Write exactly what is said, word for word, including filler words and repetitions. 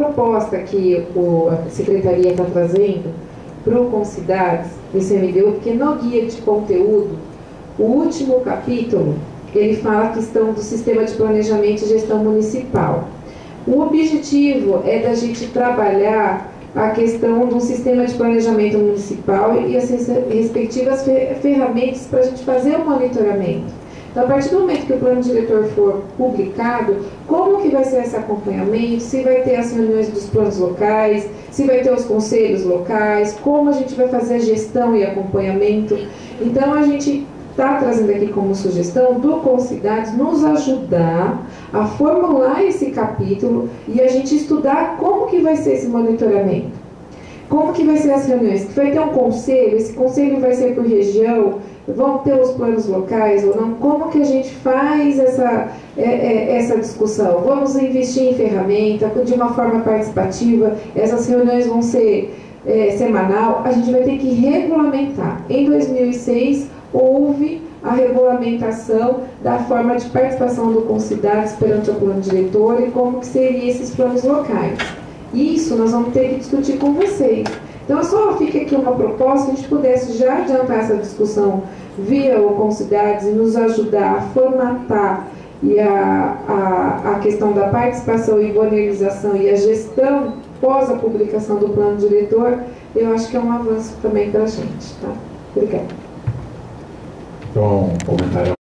proposta que o, a Secretaria está trazendo para o Concidades, do C M D U, porque no guia de conteúdo, o último capítulo, ele fala a questão do sistema de planejamento e gestão municipal. O objetivo é da gente trabalhar a questão do sistema de planejamento municipal e as respectivas ferramentas para a gente fazer o monitoramento. Então, a partir do momento que o plano diretor for publicado, como que vai ser esse acompanhamento, se vai ter as reuniões dos planos locais, se vai ter os conselhos locais, como a gente vai fazer a gestão e acompanhamento. Então, a gente está trazendo aqui como sugestão do Concidades nos ajudar a formular esse capítulo e a gente estudar como que vai ser esse monitoramento. Como que vai ser as reuniões? Que vai ter um conselho, esse conselho vai ser por região, vão ter os planos locais ou não? Como que a gente faz essa, é, é, essa discussão? Vamos investir em ferramenta, de uma forma participativa, essas reuniões vão ser é, semanal, a gente vai ter que regulamentar. Em dois mil e seis, houve a regulamentação da forma de participação do Concidades perante o plano diretor e como que seriam esses planos locais. Isso nós vamos ter que discutir com vocês. Então, só fica aqui uma proposta que a gente pudesse já adiantar essa discussão via o Concidades e nos ajudar a formatar e a, a, a questão da participação e organização e a gestão pós a publicação do plano diretor. Eu acho que é um avanço também para a gente. Tá? Obrigada. Então, comentário.